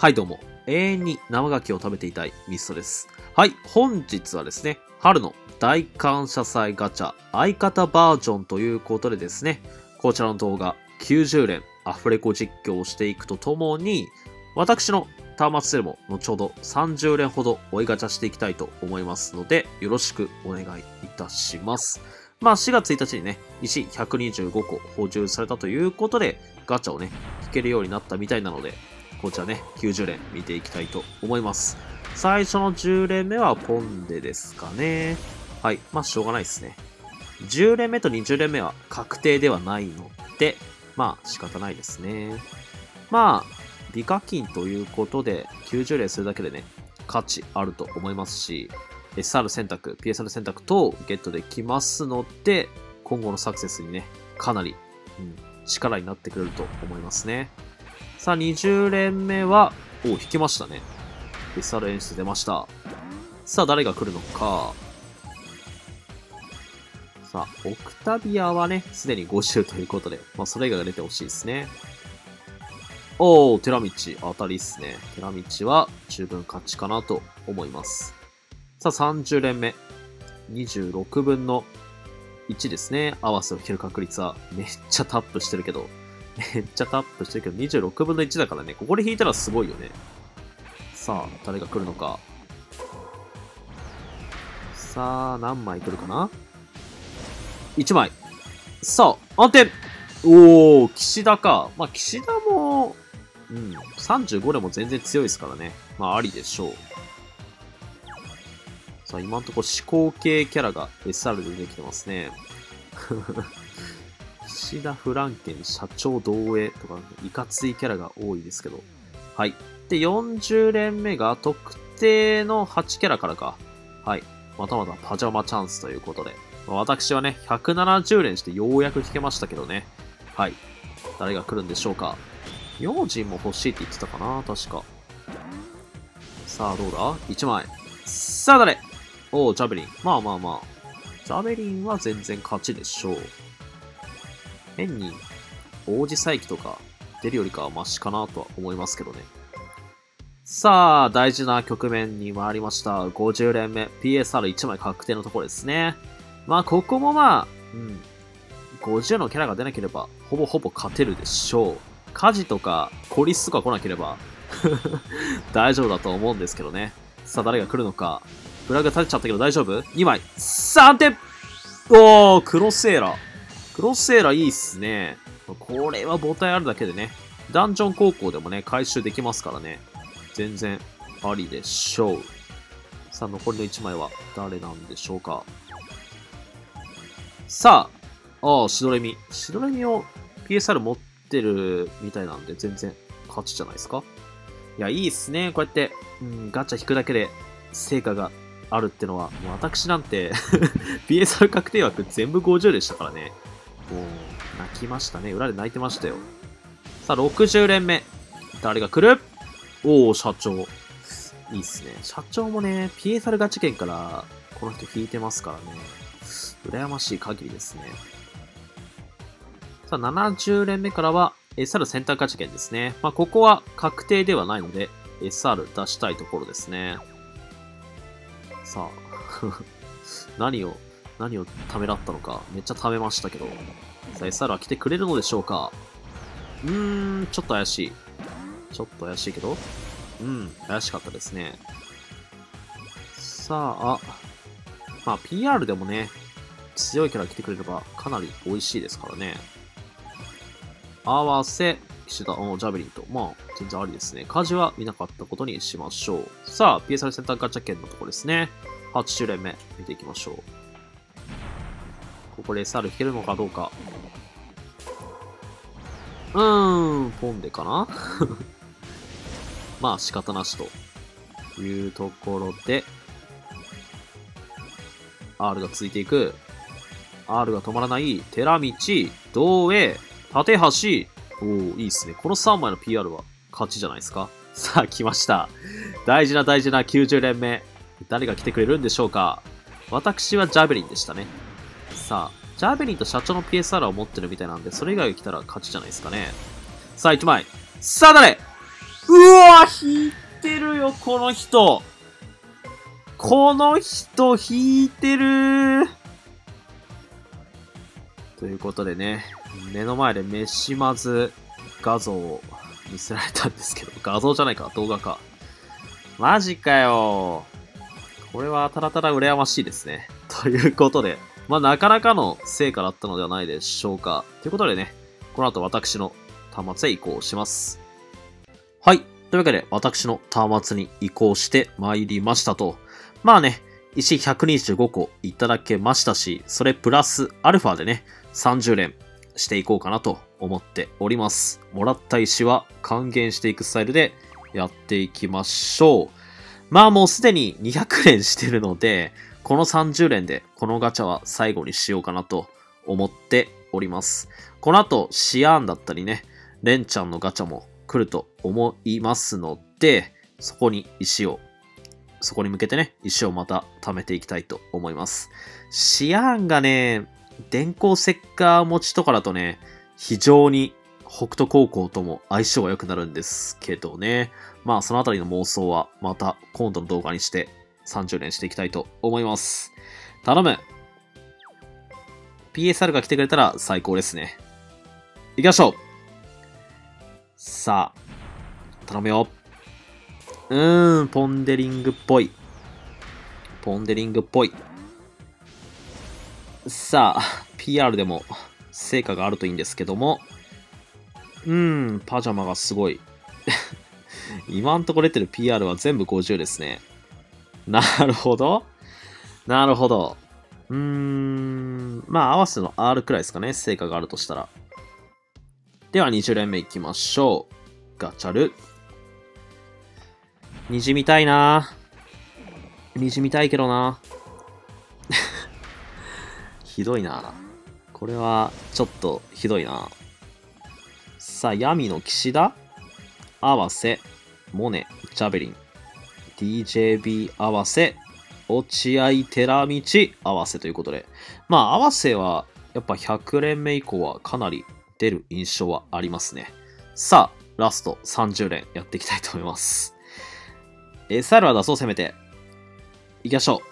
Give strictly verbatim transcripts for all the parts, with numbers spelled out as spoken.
はいどうも、永遠に生牡蠣を食べていたいミストです。はい、本日はですね、春の大感謝祭ガチャ相方バージョンということでですね、こちらの動画きゅうじゅうれんアフレコ実況をしていくとともに、私の端末でも後ほどさんじゅうれんほど追いガチャしていきたいと思いますので、よろしくお願いいたします。まあしがつついたちにね、石ひゃくにじゅうごこ補充されたということで、ガチャをね、引けるようになったみたいなので、こちらね、きゅうじゅうれん見ていきたいと思います。最初のじゅうれんめはポンデですかね。はい。まあ、しょうがないですね。じゅうれんめとにじゅうれんめは確定ではないので、まあ、仕方ないですね。まあ、美課金ということで、きゅうじゅうれんするだけでね、価値あると思いますし、エスアール 選択、ピーエスアール 選択等をゲットできますので、今後のサクセスにね、かなり、うん、力になってくれると思いますね。さあ、にじゅうれんめは、お、引きましたね。エスアール 演出出ました。さあ、誰が来るのか。さあ、オクタビアはね、すでにごじゅうということで、まあ、それ以外が出てほしいですね。おー、寺道、当たりっすね。寺道は、十分勝ちかなと思います。さあ、さんじゅうれんめ。にじゅうろくぶんのいちですね。合わせを引ける確率は、めっちゃタップしてるけど。めっちゃタップしてるけど、にじゅうろくぶんのいちだからね、ここで引いたらすごいよね。さあ、誰が来るのか。さあ、何枚来るかな ?いちまい。さあ、安定。おー、岸田か。まあ、岸田も、うん、さんじゅうごでも全然強いですからね。まあ、ありでしょう。さあ、今んとこ思考系キャラが エスアール で出てきてますね。岸田フランケン社長同営とか、いかついキャラが多いですけど。はい。で、よんじゅうれんめが特定のはちキャラからか。はい。またまたパジャマチャンスということで。まあ、私はね、ひゃくななじゅうれんしてようやく引けましたけどね。はい。誰が来るんでしょうか。用心も欲しいって言ってたかな、確か。さあ、どうだ ?いちまい。さあ、誰おー、ジャベリン。まあまあまあ。ジャベリンは全然勝ちでしょう。変に王子再起とか出るよりかはマシかなとは思いますけどね。さあ、大事な局面に回りました。ごじゅうれんめ。ピーエスアールいちまい確定のところですね。まあ、ここもまあ、うん。ごじゅうのキャラが出なければ、ほぼほぼ勝てるでしょう。家事とか、コリスとか来なければ、大丈夫だと思うんですけどね。さあ、誰が来るのか。フラグ立てちゃったけど大丈夫 ?にまい。さんてんおー、クロスエラー。クロスエラいいっすね。これは母体あるだけでね、ダンジョン高校でもね、回収できますからね。全然ありでしょう。さあ、残りのいちまいは誰なんでしょうか。さあ、ああ、シドレミ。シドレミを ピーエスアール 持ってるみたいなんで、全然勝ちじゃないですか。いや、いいっすね。こうやって、うん、ガチャ引くだけで成果があるってのは、もう私なんてピーエスアール 確定枠全部ごじゅうでしたからね。もう、泣きましたね。裏で泣いてましたよ。さあ、ろくじゅうれんめ。誰が来る？おー、社長。いいっすね。社長もね、ピーエスアール ガチ券から、この人引いてますからね。羨ましい限りですね。さあ、ななじゅうれんめからは、エスアール 選択ガチ券ですね。まあ、ここは確定ではないので、エスアール 出したいところですね。さあ、何を、何をためらったのか、めっちゃためましたけど。さあ、エスアール は来てくれるのでしょうか。うーん、ちょっと怪しい。ちょっと怪しいけど。うん、怪しかったですね。さあ、まあ、ピーアール でもね、強いキャラ来てくれれば、かなり美味しいですからね。合わせ、岸田、おジャベリンと。まあ、全然ありですね。家事は見なかったことにしましょう。さあ、ピーエスアール センターガチャ券のところですね。はちじゅうれんめ、見ていきましょう。ここで エスアール 引けるのかどうか。うーん、ポンデかなまあ仕方なしというところで、R が続いていく。R が止まらない。寺道、道営、立橋。おー、いいっすね。このさんまいの ピーアール は勝ちじゃないですか。さあ、来ました。大事な大事なきゅうじゅうれんめ。誰が来てくれるんでしょうか。私はジャベリンでしたね。さあ、ジャベリンと社長の ピーエスアール を持ってるみたいなんで、それ以外が来たら勝ちじゃないですかね。さあ、いちまい。さあ、誰うわ、引いてるよ、この人。この人、引いてる。ということでね、目の前でメシマズ画像を見せられたんですけど、画像じゃないか、動画か。マジかよ。これはただただ羨ましいですね。ということで、まあなかなかの成果だったのではないでしょうか。ということでね、この後私の端末へ移行します。はい。というわけで、私の端末に移行して参りましたと。まあね、石ひゃくにじゅうごこいただけましたし、それプラスアルファでね、さんじゅうれんしていこうかなと思っております。もらった石は還元していくスタイルでやっていきましょう。まあもうすでににひゃくれんしてるので、このさんじゅうれんでこのガチャは最後にしようかなと思っております。この後、シアーンだったりね、レンちゃんのガチャも来ると思いますので、そこに石を、そこに向けてね、石をまた貯めていきたいと思います。シアーンがね、電光石火持ちとかだとね、非常に北斗高校とも相性が良くなるんですけどね。まあそのあたりの妄想はまた今度の動画にしてさんじゅうれんしていきたいと思います。頼む。ピーエスアール が来てくれたら最高ですね。行きましょう。さあ、頼むよ。うーん、ポンデリングっぽい。ポンデリングっぽい。さあ、ピーアール でも成果があるといいんですけども。うーん、パジャマがすごい。今んとこ出てる ピーアール は全部ごじゅうですね。なるほど。なるほど。うーん。まあ、合わせの アール くらいですかね。成果があるとしたら。では、にじゅうれんめいきましょう。ガチャル。虹見たいな。虹見たいけどな。ひどいな。これは、ちょっと、ひどいな。さあ、闇の岸田、合わせ、モネ、ジャベリン、ディージェービー 合わせ、落合、寺道合わせということで。まあ、合わせは、やっぱひゃくれんめ以降はかなり出る印象はありますね。さあ、ラストさんじゅうれんやっていきたいと思います。エスアール は出そう、せめて。行きましょ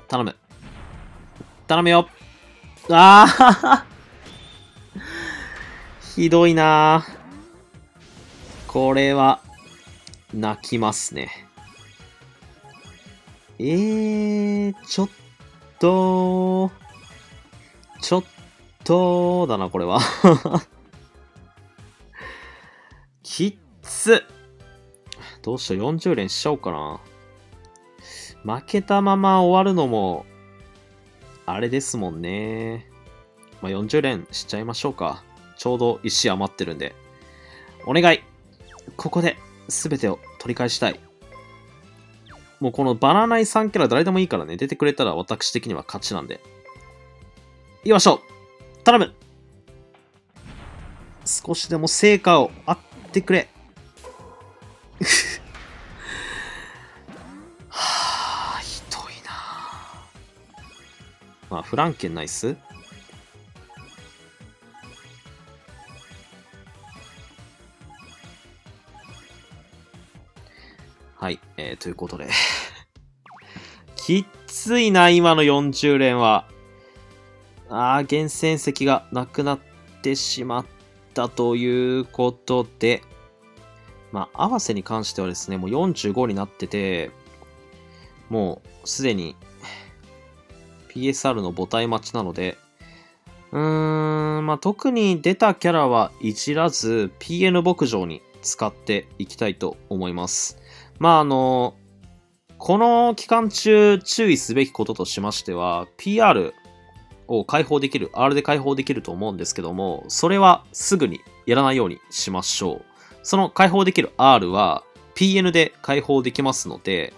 う。頼む。頼むよ。ああひどいなぁ。これは、泣きますね。えー、ちょっと、ちょっと、だな、これは。きっつ。どうしよう、よんじゅうれんしちゃおうかな。負けたまま終わるのも、あれですもんね。まあ、よんじゅうれんしちゃいましょうか。ちょうど石余ってるんで。お願い。ここで全てを取り返したい。もうこのバナナイさんキャラ誰でもいいからね、出てくれたら私的には勝ちなんで。行きましょう。頼む。少しでも成果をあってくれ。はぁ、ひどいな。まあ、フランケンナイス。はい、えー、ということで。きっついな、今のよんじゅうれんは。ああ、厳選席がなくなってしまったということで。まあ、合わせに関してはですね、もうよんじゅうごになってて、もうすでに ピーエスアール の母体待ちなので、うーん、まあ、特に出たキャラはいじらず、ピーエヌ 牧場に使っていきたいと思います。まああの、この期間中注意すべきこととしましては、ピーアール を解放できる、アール で解放できると思うんですけども、それはすぐにやらないようにしましょう。その解放できる アール は ピーエヌ で解放できますので、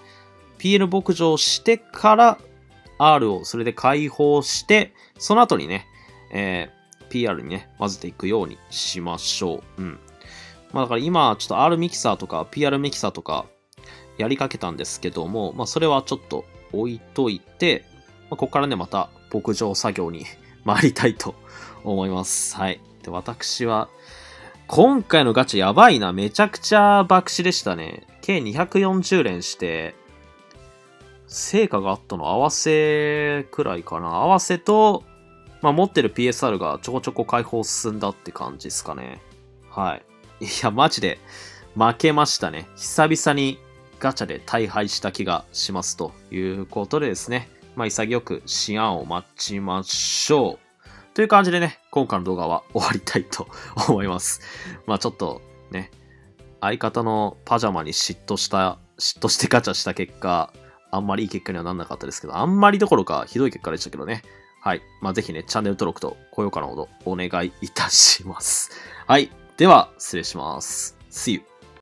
ピーエヌ 牧場してから アール をそれで解放して、その後にね、えー、ピーアール にね、混ぜていくようにしましょう。うん。まあだから今、ちょっと アール ミキサーとか ピーアール ミキサーとか、やりかけたんですけども、まあそれはちょっと置いといて、まあ、ここからねまた牧場作業に参りたいと思います。はい。で、私は、今回のガチャやばいな。めちゃくちゃ爆死でしたね。計にひゃくよんじゅうれんして、成果があったの合わせくらいかな。合わせと、まあ、持ってる ピーエスアール がちょこちょこ解放進んだって感じですかね。はい。いや、マジで負けましたね。久々にガチャで大敗した気がしますということでですね。まあ、潔くシアンを待ちましょう。という感じでね、今回の動画は終わりたいと思います。まあ、ちょっとね、相方のパジャマに嫉妬した、嫉妬してガチャした結果、あんまりいい結果にはなんなかったですけど、あんまりどころかひどい結果でしたけどね。はい。まあ、ぜひね、チャンネル登録と高評価のほどお願いいたします。はい。では、失礼します。See you!